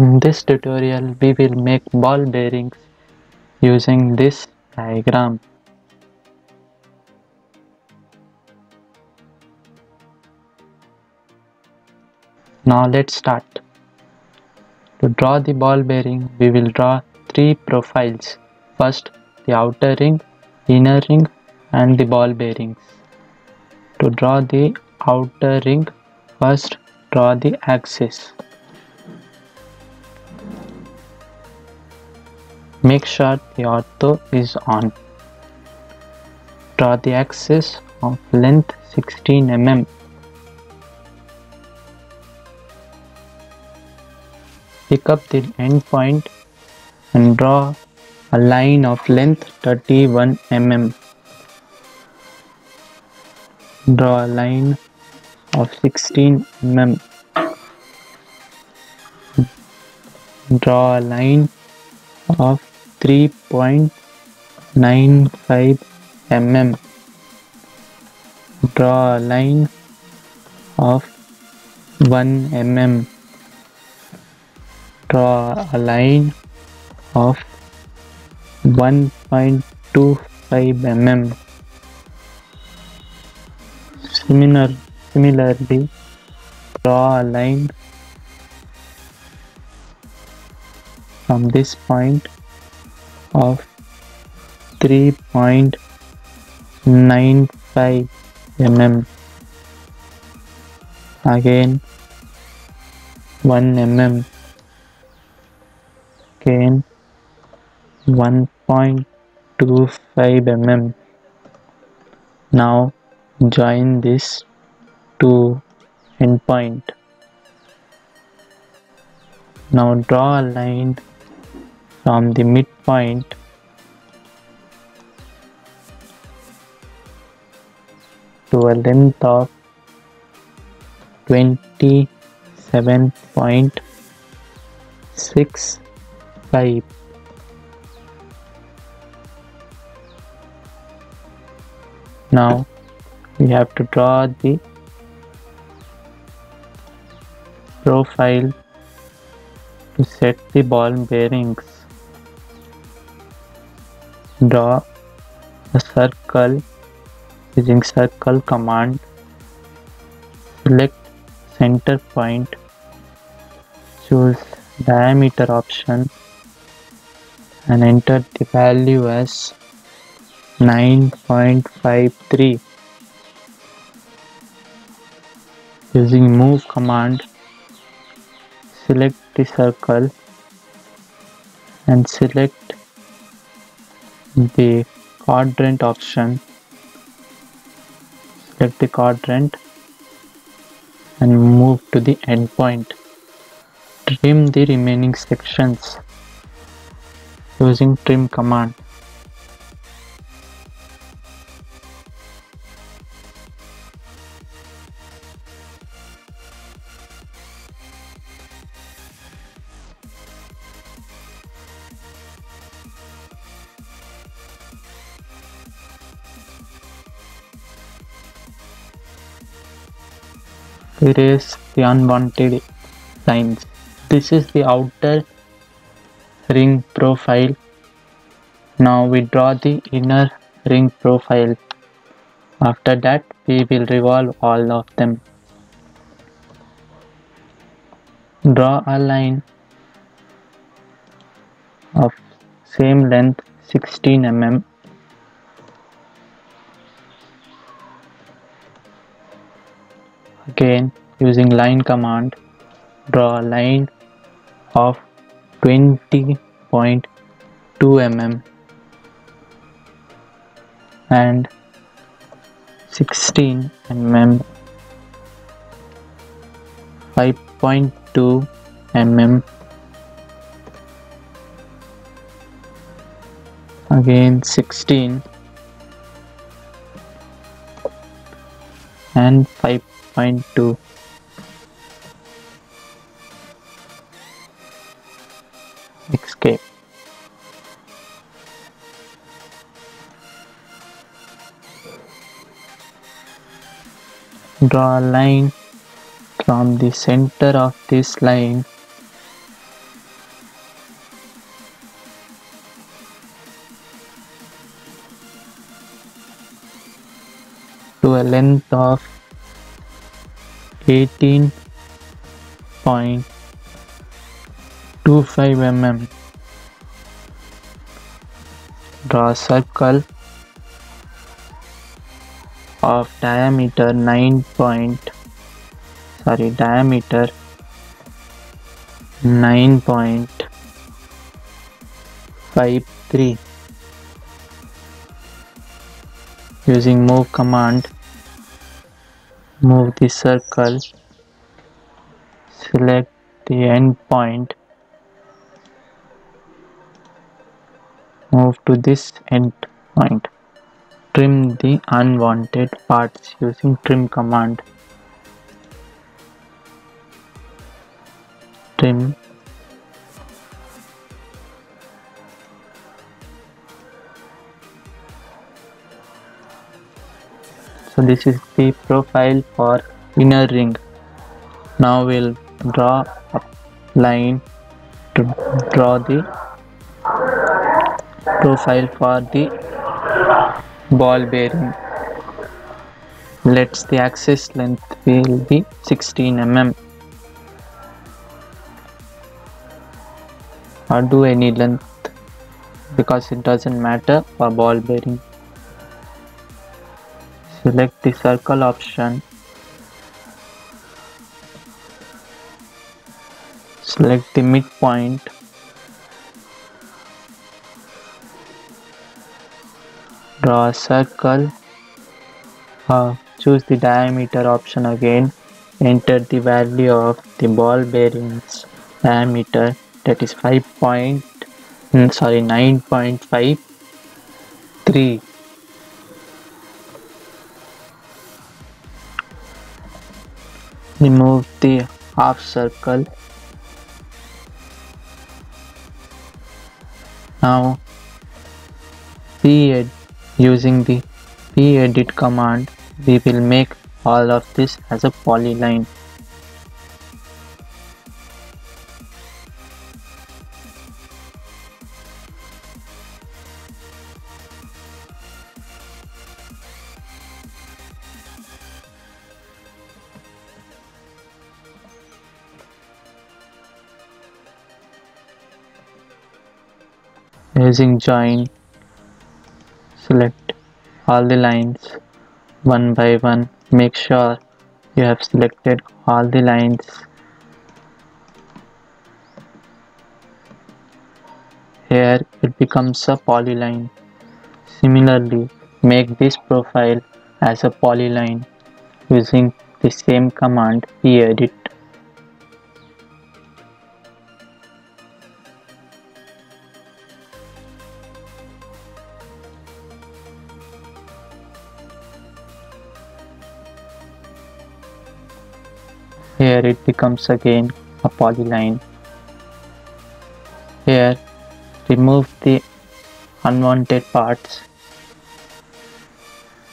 In this tutorial, we will make ball bearings using this diagram. Now let's start. To draw the ball bearing, we will draw three profiles. First, the outer ring, inner ring, and the ball bearings. To draw the outer ring, first draw the axis. Make sure the ortho is on. Draw the axis of length 16 mm. Pick up the end point and draw a line of length 31 mm. Draw a line of 16 mm. Draw a line of 3.95 mm. Draw a line of 1 mm. Draw a line of 1.25 mm. Similarly, draw a line from this point of 3.95 mm. Again, 1 mm. Again, 1.25 mm. Now join this to endpoint. Now draw a line from the midpoint to a length of 27.65. Now we have to draw the profile to set the ball bearings. Draw a circle using circle command. Select center point. Choose diameter option and enter the value as 9.53. Using move command, select the circle and select the quadrant option. Select the quadrant and move to the end point. Trim the remaining sections using trim command. Erase the unwanted lines. This is the outer ring profile. Now we draw the inner ring profile. After that, we will revolve all of them. Draw a line of same length 16 mm. Again, using line command, draw a line of 20.2 mm and 16 mm, 5.2 mm, again 16 and 5.2. Escape. Draw a line from the center of this line to a length of 18.25 mm. Draw a circle of diameter diameter 9.53. Using move command, move the circle, select the end point, move to this end point. Trim the unwanted parts using trim command. Trim . So this is the profile for inner ring. Now we'll draw a line to draw the profile for the ball bearing. Let's the axis length will be 16 mm, or do any length because it doesn't matter for ball bearing. Select the circle option, select the midpoint, draw a circle, choose the diameter option again, enter the value of the ball bearings diameter, that is 9.53. Remove the half circle. Now PEdit, using the PEdit command, we will make all of this as a polyline. Using join, select all the lines one by one. Make sure you have selected all the lines. Here it becomes a polyline. Similarly, make this profile as a polyline using the same command, PEdit. Here it becomes again a polyline. Here remove the unwanted parts,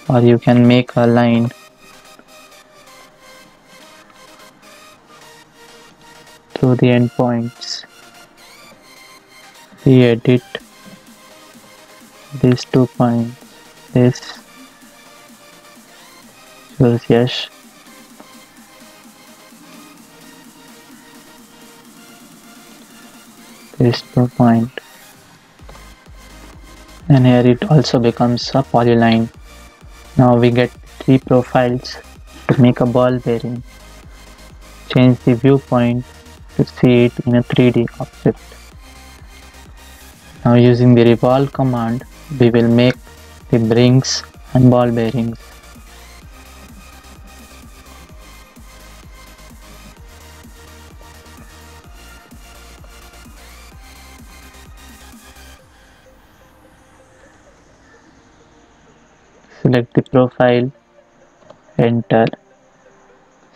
or you can make a line. Through the endpoints, re-edit these 2 points. This shows yes. This point, and here it also becomes a polyline. Now we get 3 profiles to make a ball bearing. Change the viewpoint to see it in a 3D object. Now using the revolve command, we will make the rings and ball bearings. Select the profile, enter,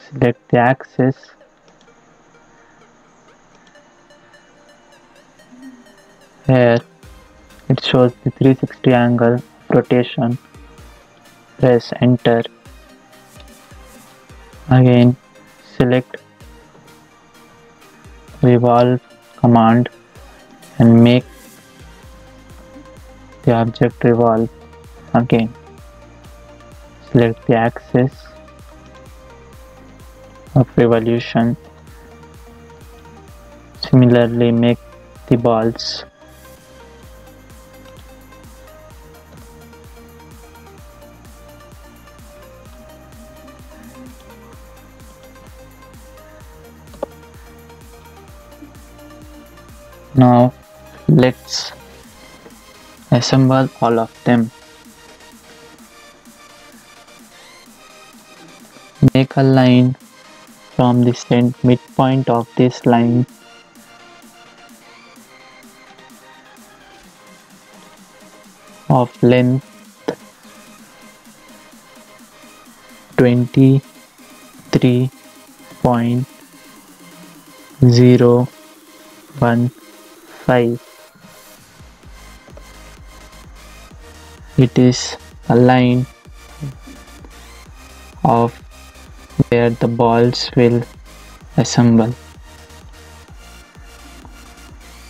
select the axis, here it shows the 360 angle rotation, press enter, again select revolve command and make the object revolve again. select the axis of revolution. Similarly, make the balls. Now let's assemble all of them. Make a line from the midpoint of this line of length 23.015. It is a line of where the balls will assemble.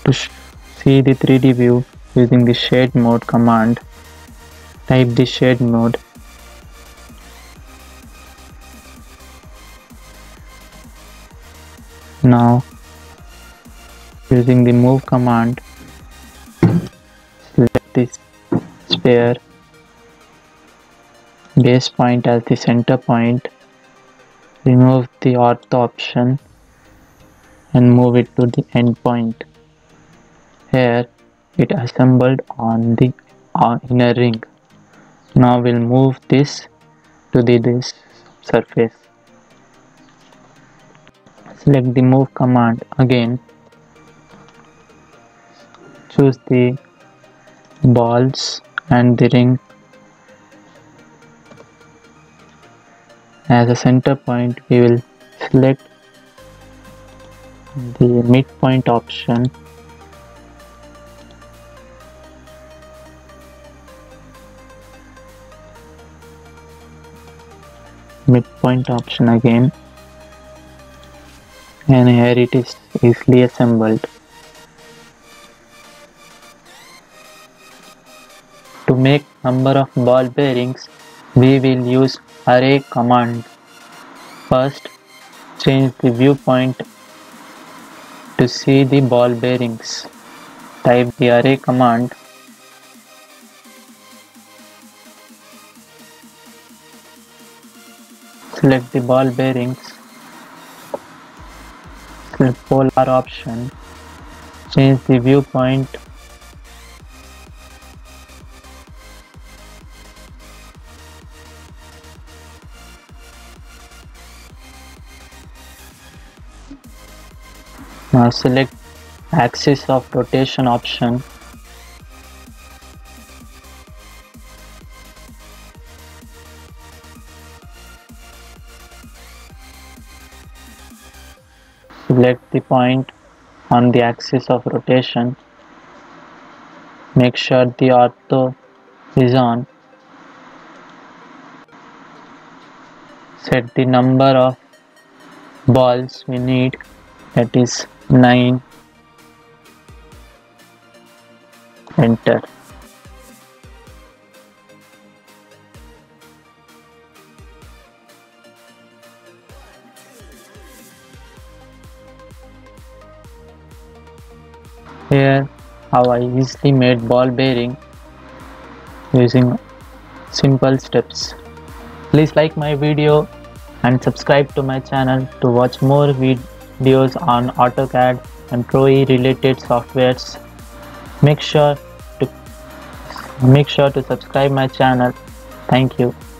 To see the 3D view using the shade mode command, type the shade mode . Now using the move command, select this sphere base point as the center point, remove the ortho option and move it to the end point. Here it assembled on the inner ring. Now we'll move this to this surface. Select the move command again. Choose the balls and the ring as a center point. We will select the midpoint option again, and here it is easily assembled. To make number of ball bearings, we will use array command. First, change the viewpoint to see the ball bearings. Type the array command. Select the ball bearings. Select polar option. Change the viewpoint . Now select axis of rotation option. Select the point on the axis of rotation. Make sure the ortho is on. Set the number of balls we need, that is 9. Enter. Here how I easily made ball bearing using simple steps. Please like my video and subscribe to my channel to watch more videos on AutoCAD and ProE related softwares. Make sure to subscribe my channel. Thank you.